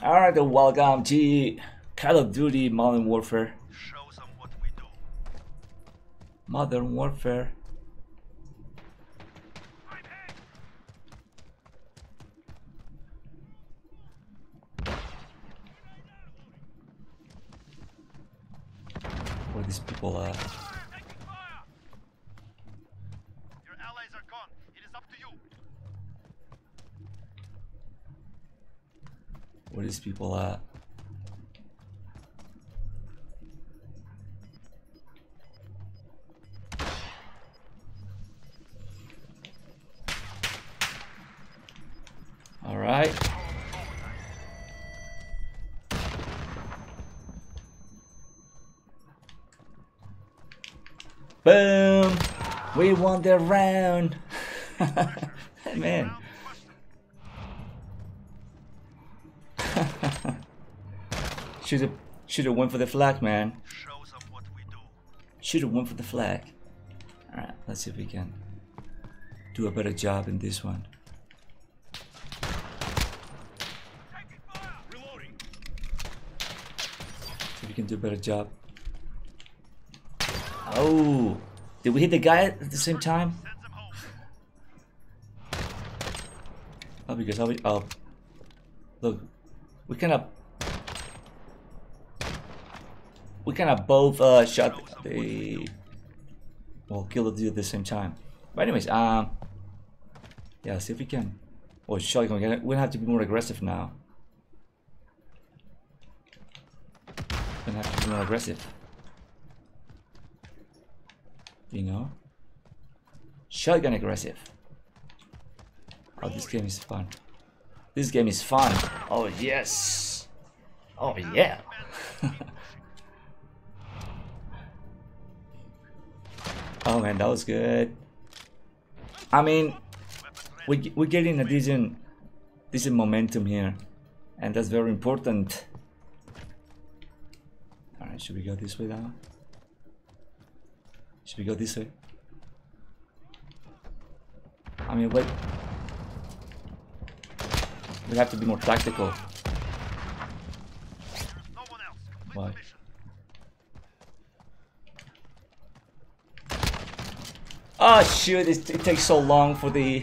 Alright, welcome to Call of Duty Modern Warfare. Show them what we do. Modern Warfare. Where these people are. Your allies are gone. It is up to you. Where these people are. All right. Boom! We won the round. Man. Should have went for the flag, man. Should have went for the flag. All right, let's see if we can do a better job in this one. See if we can do a better job. Oh, did we hit the guy at the same time? Oh, because I'll be up. Oh. Look, we kind of. We kind of both shot the killed the dude at the same time. But anyways, yeah, see if we can. Oh, shotgun. We'll have to be more aggressive now. We'll have to be more aggressive. You know, shotgun aggressive. Oh, this game is fun. This game is fun. Oh yes. Oh yeah. Oh man, that was good. I mean, we're getting a decent momentum here, and that's very important. All right, should we go this way now? Should we go this way? I mean, wait. We have to be more tactical. Why? Oh shoot, it takes so long for the...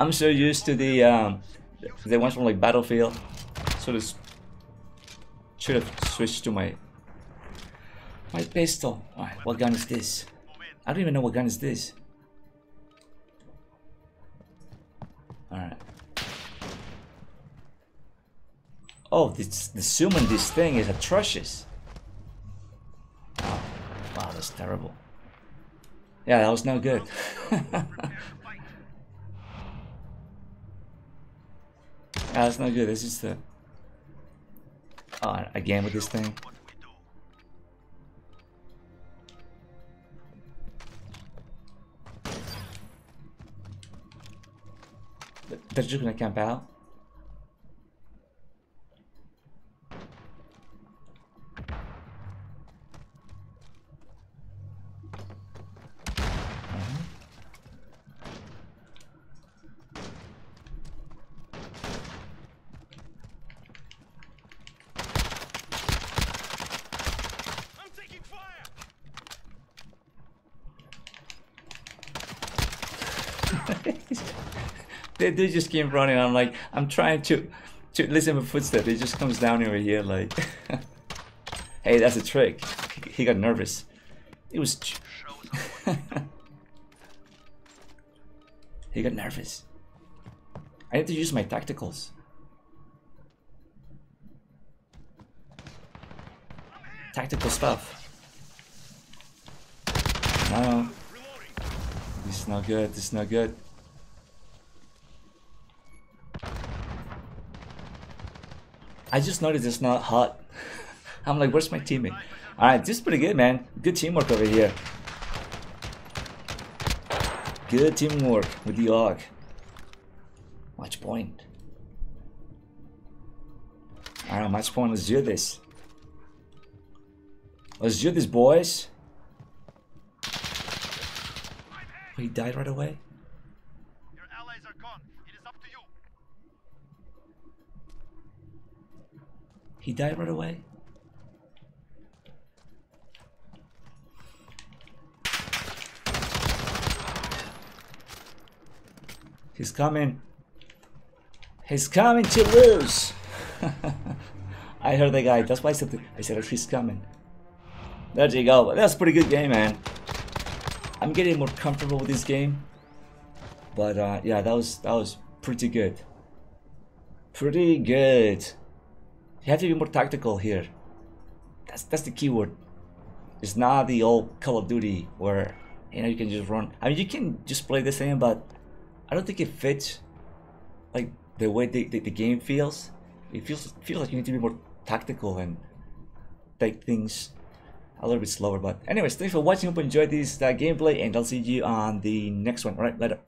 I'm so used to the ones from like Battlefield. So this should have switched to my pistol. Alright, what gun is this? I don't even know what gun is this. Alright. Oh, the zoom on this thing is atrocious. Oh, wow, that's terrible. Yeah, that was no good. That's no good. This is the again with this thing. They're just gonna camp out. They just came running. I'm like, I'm trying to listen to footsteps. It just comes down over here like, hey, that's a trick. He got nervous. It was he got nervous. I need to use my tacticals. Tactical stuff. No, this is not good. This is not good. I just noticed it's not hot. I'm like, where's my teammate? Alright, this is pretty good, man. Good teamwork over here. Good teamwork with the AUG. Match point. Alright, match point. Let's do this. Let's do this, boys. Oh, he died right away? He died right away? He's coming. He's coming to lose. I heard the guy. That's why I said, she's coming. There you go. That's a pretty good game, man. I'm getting more comfortable with this game. But yeah, that was pretty good. Pretty good. You have to be more tactical here. That's the key word. It's not the old Call of Duty where you can just run. I mean, you can just play the same, but I don't think it fits like the way the game feels. It feels like you need to be more tactical and take things a little bit slower. But anyways, thanks for watching. Hope you enjoyed this gameplay, and I'll see you on the next one. All right, later.